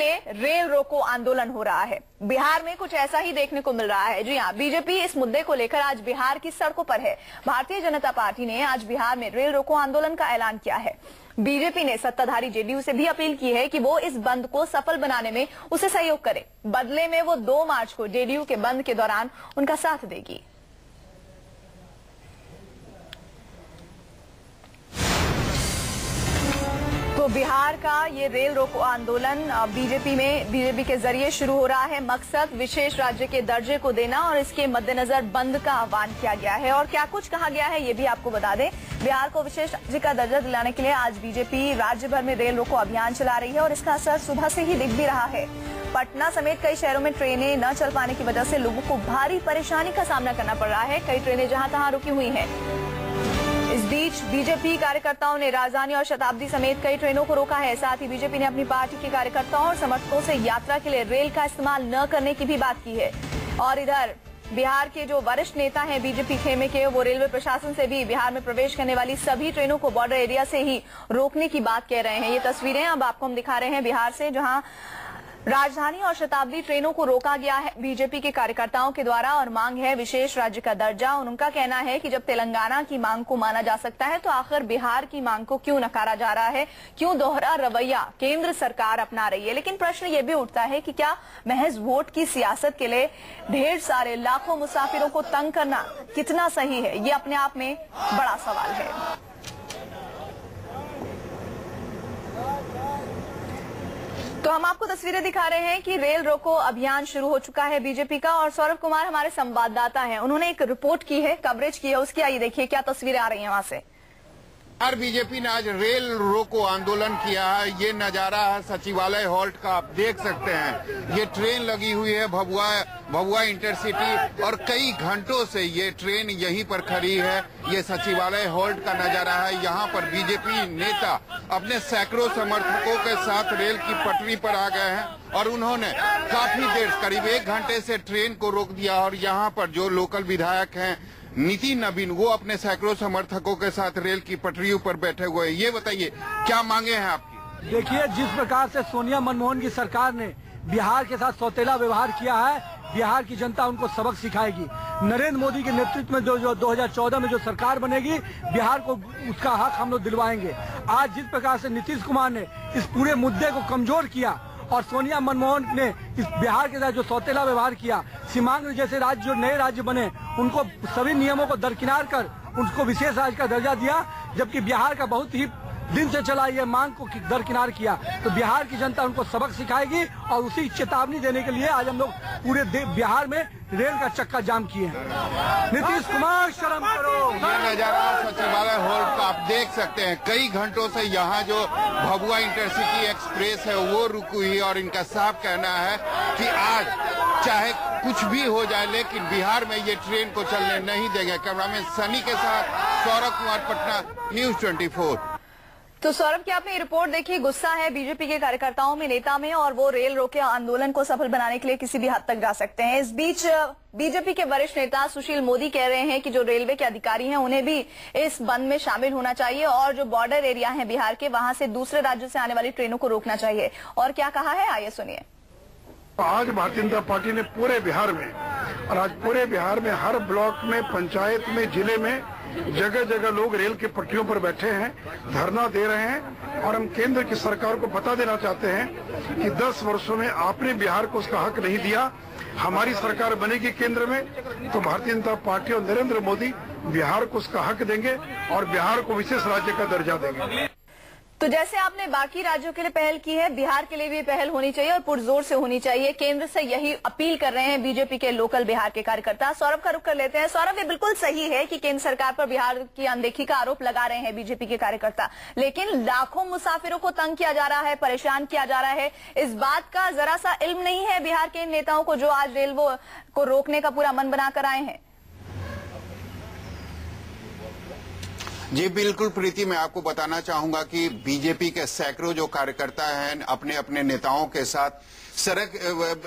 Rail रोको आंदोलन हो रहा है। बिहार में कुछ ऐसा ही देखने को मिल रहा है। जी हां, बीजेपी इस मुद्दे को लेकर आज बिहार की सड़कों पर है। भारतीय जनता पार्टी ने आज बिहार में रेल रोको आंदोलन का ऐलान किया है। बीजेपी ने सत्ताधारी जेडीयू से भी अपील की है कि वो इस बंद को सफल बनाने में उसे सहयोग करे। बदले में वो 2 मार्च को जेडीयू के बंद के दौरान उनका साथ देगी। बिहार का ये रेल रोको आंदोलन बीजेपी के जरिए शुरू हो रहा है। मकसद विशेष राज्य के दर्जे को देना और इसके मद्देनजर बंद का आह्वान किया गया है। और क्या कुछ कहा गया है ये भी आपको बता दें। बिहार को विशेष राज्य का दर्जा दिलाने के लिए आज बीजेपी राज्य भर में रेल रोको अभियान चला रही है और इसका असर सुबह से ही दिख भी रहा है। पटना समेत कई शहरों में ट्रेनें न चल पाने की वजह से लोगों को भारी परेशानी का सामना करना पड़ रहा है। कई ट्रेनें जहां तहां रुकी हुई हैं। इस बीच बीजेपी कार्यकर्ताओं ने राजधानी और शताब्दी समेत कई ट्रेनों को रोका है। साथ ही बीजेपी ने अपनी पार्टी के कार्यकर्ताओं और समर्थकों से यात्रा के लिए रेल का इस्तेमाल न करने की भी बात की है। और इधर बिहार के जो वरिष्ठ नेता हैं बीजेपी खेमे के, वो रेलवे प्रशासन से भी बिहार में प्रवेश करने वाली सभी ट्रेनों को बॉर्डर एरिया से ही रोकने की बात कह रहे हैं। ये तस्वीरें अब आपको हम दिखा रहे हैं बिहार से, जहाँ राजधानी और शताब्दी ट्रेनों को रोका गया है बीजेपी के कार्यकर्ताओं के द्वारा। और मांग है विशेष राज्य का दर्जा। और उनका कहना है कि जब तेलंगाना की मांग को माना जा सकता है तो आखिर बिहार की मांग को क्यों नकारा जा रहा है, क्यों दोहरा रवैया केंद्र सरकार अपना रही है। लेकिन प्रश्न ये भी उठता है कि क्या महज वोट की सियासत के लिए ढेर सारे लाखों मुसाफिरों को तंग करना कितना सही है, ये अपने आप में बड़ा सवाल है। तो हम आपको तस्वीरें दिखा रहे हैं कि रेल रोको अभियान शुरू हो चुका है बीजेपी का। और सौरभ कुमार हमारे संवाददाता हैं, उन्होंने एक रिपोर्ट की है, कवरेज की है उसकी। आइए देखिए क्या तस्वीरें आ रही हैं वहां से। बिहार बीजेपी ने आज रेल रोको आंदोलन किया है। ये नजारा है सचिवालय हॉल्ट का, आप देख सकते हैं। ये ट्रेन लगी हुई है भभुआ इंटरसिटी, और कई घंटों से ये ट्रेन यहीं पर खड़ी है। ये सचिवालय हॉल्ट का नजारा है। यहाँ पर बीजेपी नेता अपने सैकड़ों समर्थकों के साथ रेल की पटरी पर आ गए हैं और उन्होंने काफी देर, करीब 1 घंटे से ट्रेन को रोक दिया। और यहाँ पर जो लोकल विधायक हैं नीति नबीन, वो अपने सैकड़ों समर्थकों के साथ रेल की पटरियों पर बैठे हुए हैं। ये बताइए क्या मांगे हैं आपकी? देखिए, जिस प्रकार से सोनिया मनमोहन की सरकार ने बिहार के साथ सौतेला व्यवहार किया है, बिहार की जनता उनको सबक सिखाएगी। नरेंद्र मोदी के नेतृत्व में जो 2014 में जो सरकार बनेगी, बिहार को उसका हक हम लोग दिलवाएंगे। आज जिस प्रकार से नीतीश कुमार ने इस पूरे मुद्दे को कमजोर किया और सोनिया मनमोहन ने इस बिहार के साथ जो सौतेला व्यवहार किया, सीमांग जैसे राज्य, जो नए राज्य बने, उनको सभी नियमों को दरकिनार कर उनको विशेष राज्य का दर्जा दिया, जबकि बिहार का बहुत ही दिन से चला ये मांग को दरकिनार किया। तो बिहार की जनता उनको सबक सिखाएगी और उसी चेतावनी देने के लिए आज हम लोग पूरे बिहार में रेल का चक्का जाम किए हैं। नीतीश कुमार, शर्म करो। ये नजारा सचिवालय हॉल्ट का आप देख सकते हैं। कई घंटों से यहाँ जो भभुआ इंटरसिटी एक्सप्रेस है वो रुकी हुई है। और इनका साफ कहना है कि आज चाहे कुछ भी हो जाए लेकिन बिहार में ये ट्रेन को चलने नहीं देंगे। कैमरामैन सनी के साथ सौरभ कुमार, पटना, News 24। तो सौरभ, की आपने रिपोर्ट देखी, गुस्सा है बीजेपी के कार्यकर्ताओं में, नेता में, और वो रेल रोके आंदोलन को सफल बनाने के लिए किसी भी हद तक जा सकते हैं। इस बीच बीजेपी के वरिष्ठ नेता सुशील मोदी कह रहे हैं कि जो रेलवे के अधिकारी हैं उन्हें भी इस बंद में शामिल होना चाहिए और जो बॉर्डर एरिया है बिहार के, वहां से दूसरे राज्यों से आने वाली ट्रेनों को रोकना चाहिए। और क्या कहा है आइए सुनिए। आज भारतीय जनता पार्टी ने पूरे बिहार में, और आज पूरे बिहार में हर ब्लॉक में, पंचायत में, जिले में जगह जगह लोग रेल की पटरियों पर बैठे हैं, धरना दे रहे हैं। और हम केंद्र की सरकार को बता देना चाहते हैं कि 10 वर्षों में आपने बिहार को उसका हक नहीं दिया। हमारी सरकार बनेगी केंद्र में तो भारतीय जनता पार्टी और नरेंद्र मोदी बिहार को उसका हक देंगे और बिहार को विशेष राज्य का दर्जा देंगे। तो जैसे आपने बाकी राज्यों के लिए पहल की है, बिहार के लिए भी पहल होनी चाहिए और पुरजोर से होनी चाहिए। केंद्र से यही अपील कर रहे हैं बीजेपी के लोकल बिहार के कार्यकर्ता। सौरभ का रुख कर लेते हैं। सौरभ, ये बिल्कुल सही है कि केंद्र सरकार पर बिहार की अनदेखी का आरोप लगा रहे हैं बीजेपी के कार्यकर्ता, लेकिन लाखों मुसाफिरों को तंग किया जा रहा है, परेशान किया जा रहा है, इस बात का जरा सा इल्म नहीं है बिहार के इन नेताओं को जो आज रेलवे को रोकने का पूरा मन बनाकर आए हैं। जी बिल्कुल प्रीति, मैं आपको बताना चाहूंगा कि बीजेपी के सैकड़ों जो कार्यकर्ता हैं अपने अपने नेताओं के साथ सड़क,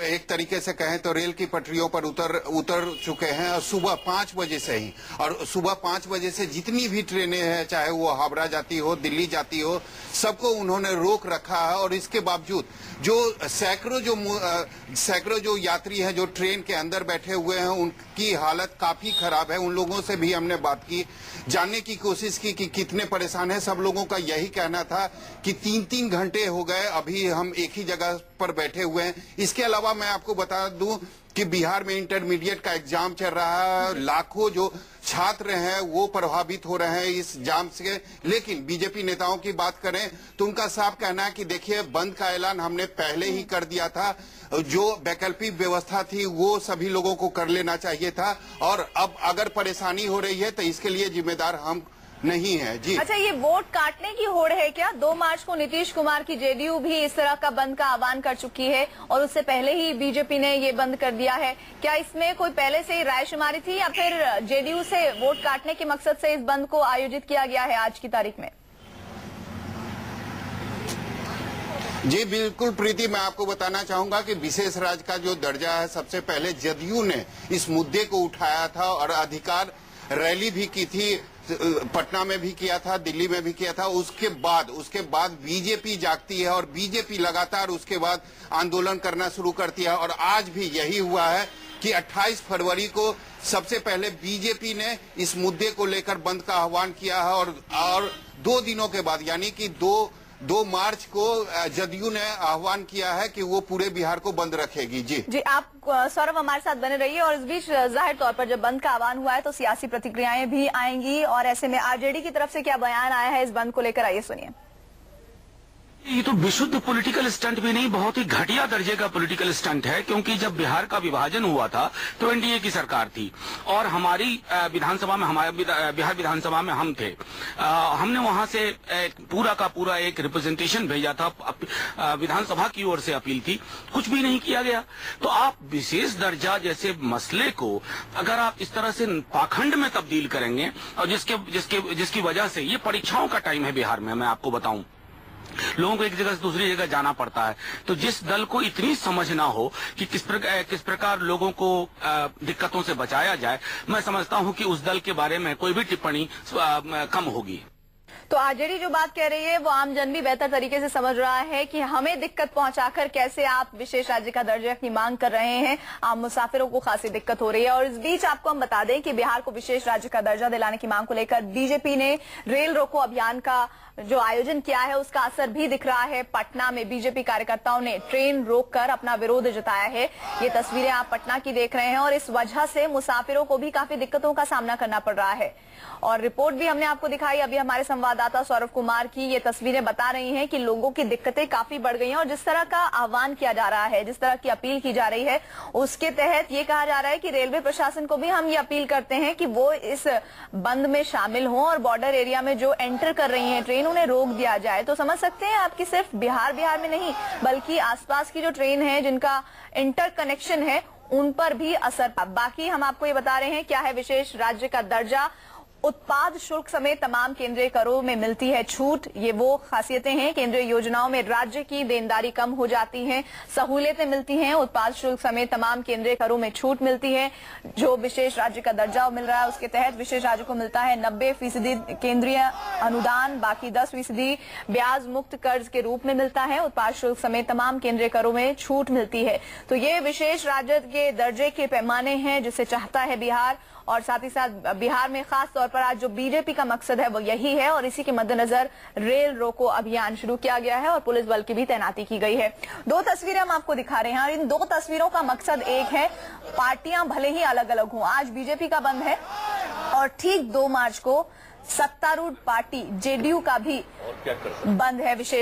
एक तरीके से कहें तो रेल की पटरियों पर उतर चुके हैं और सुबह 5 बजे से ही, और सुबह 5 बजे से जितनी भी ट्रेनें हैं चाहे वो हावड़ा जाती हो, दिल्ली जाती हो, सबको उन्होंने रोक रखा है। और इसके बावजूद जो सैकड़ों जो यात्री हैं जो ट्रेन के अंदर बैठे हुए हैं उनकी हालत काफी खराब है। उन लोगों से भी हमने बात की, जानने की कोशिश की कि कितने परेशान हैं। सब लोगों का यही कहना था कि 3-3 घंटे हो गए अभी हम एक ही जगह पर बैठे हुए हैं। इसके अलावा मैं आपको बता दूं कि बिहार में इंटरमीडिएट का एग्जाम चल रहा है, लाखों जो छात्र हैं वो प्रभावित हो रहे हैं इस जाम से। लेकिन बीजेपी नेताओं की बात करें तो उनका साफ कहना है कि देखिए बंद का ऐलान हमने पहले ही कर दिया था, जो वैकल्पिक व्यवस्था थी वो सभी लोगों को कर लेना चाहिए था, और अब अगर परेशानी हो रही है तो इसके लिए जिम्मेदार हम नहीं है। जी अच्छा, ये वोट काटने की होड़ है क्या? 2 मार्च को नीतीश कुमार की जेडीयू भी इस तरह का बंद का आह्वान कर चुकी है और उससे पहले ही बीजेपी ने ये बंद कर दिया है। क्या इसमें कोई पहले से ही रायशुमारी थी या फिर जेडीयू से वोट काटने के मकसद से इस बंद को आयोजित किया गया है आज की तारीख में? जी बिल्कुल प्रीति, मैं आपको बताना चाहूंगा कि विशेष राज्य का जो दर्जा है सबसे पहले जदयू ने इस मुद्दे को उठाया था और अधिकार रैली भी की थी, पटना में भी किया था, दिल्ली में भी किया था। उसके बाद बीजेपी जागती है और बीजेपी लगातार उसके बाद आंदोलन करना शुरू करती है, और आज भी यही हुआ है कि 28 फरवरी को सबसे पहले बीजेपी ने इस मुद्दे को लेकर बंद का आह्वान किया है, और 2 दिनों के बाद यानी कि 2 मार्च को जदयू ने आह्वान किया है कि वो पूरे बिहार को बंद रखेगी। जी आप सौरभ हमारे साथ बने रहिए। और इस बीच जाहिर तौर पर जब बंद का आह्वान हुआ है तो सियासी प्रतिक्रियाएं भी आएंगी, और ऐसे में आरजेडी की तरफ से क्या बयान आया है इस बंद को लेकर, आइए सुनिए। ये तो विशुद्ध पॉलिटिकल स्टंट भी नहीं, बहुत ही घटिया दर्जे का पॉलिटिकल स्टंट है, क्योंकि जब बिहार का विभाजन हुआ था तो एनडीए की सरकार थी और हमारी विधानसभा में, हमारे बिहार विधानसभा में हम थे। हमने वहां से पूरा का पूरा एक रिप्रेजेंटेशन भेजा था, विधानसभा की ओर से अपील थी, कुछ भी नहीं किया गया। तो आप विशेष दर्जा जैसे मसले को अगर आप इस तरह से पाखंड में तब्दील करेंगे, और जिसकी वजह से ये परीक्षाओं का टाइम है बिहार में, मैं आपको बताऊं लोगों को एक जगह से दूसरी जगह जाना पड़ता है, तो जिस दल को इतनी समझ ना हो कि किस प्रकार लोगों को दिक्कतों से बचाया जाए, मैं समझता हूं कि उस दल के बारे में कोई भी टिप्पणी कम होगी। तो आरजेडी जो बात कह रही है वो आमजन भी बेहतर तरीके से समझ रहा है कि हमें दिक्कत पहुंचाकर कैसे आप विशेष राज्य का दर्जा की मांग कर रहे हैं, आम मुसाफिरों को खासी दिक्कत हो रही है। और इस बीच आपको हम बता दें कि बिहार को विशेष राज्य का दर्जा दिलाने की मांग को लेकर बीजेपी ने रेल रोको अभियान का जो आयोजन किया है उसका असर भी दिख रहा है। पटना में बीजेपी कार्यकर्ताओं ने ट्रेन रोककर अपना विरोध जताया है। ये तस्वीरें आप पटना की देख रहे हैं, और इस वजह से मुसाफिरों को भी काफी दिक्कतों का सामना करना पड़ रहा है। और रिपोर्ट भी हमने आपको दिखाई अभी हमारे संवाददाता सौरभ कुमार की, ये तस्वीरें बता रही हैं कि लोगों की दिक्कतें काफी बढ़ गई हैं। और जिस तरह का आह्वान किया जा रहा है, जिस तरह की अपील की जा रही है, उसके तहत ये कहा जा रहा है कि रेलवे प्रशासन को भी हम ये अपील करते हैं कि वो इस बंद में शामिल हों, और बॉर्डर एरिया में जो एंटर कर रही हैं ट्रेन उन्हें रोक दिया जाए। तो समझ सकते हैं आपकी सिर्फ बिहार में नहीं बल्कि आसपास की जो ट्रेन है जिनका इंटर कनेक्शन है उन पर भी असर। बाकी हम आपको ये बता रहे हैं क्या है विशेष राज्य का दर्जा, उत्पाद शुल्क समेत तमाम केंद्रीय करों में मिलती है छूट। ये वो खासियतें हैं, केंद्रीय योजनाओं में राज्य की देनदारी कम हो जाती है, सहूलियतें मिलती हैं, उत्पाद शुल्क समेत तमाम केंद्रीय करों में छूट मिलती है। जो विशेष राज्य का दर्जा मिल रहा है उसके तहत विशेष राज्य को मिलता है 90% केंद्रीय अनुदान, बाकी 10% ब्याज मुक्त कर्ज के रूप में मिलता है। उत्पाद शुल्क समेत तमाम केंद्रीय करों में छूट मिलती है। तो ये विशेष राज्य के दर्जे के पैमाने हैं जिसे चाहता है बिहार, और साथ ही साथ बिहार में खास तौर पर आज जो बीजेपी का मकसद है वो यही है, और इसी के मद्देनजर रेल रोको अभियान शुरू किया गया है और पुलिस बल की भी तैनाती की गई है। 2 तस्वीरें हम आपको दिखा रहे हैं, और इन 2 तस्वीरों का मकसद एक है, पार्टियां भले ही अलग अलग हों, आज बीजेपी का बंद है और ठीक 2 मार्च को सत्तारूढ़ पार्टी जेडीयू का भी बंद है विशेष।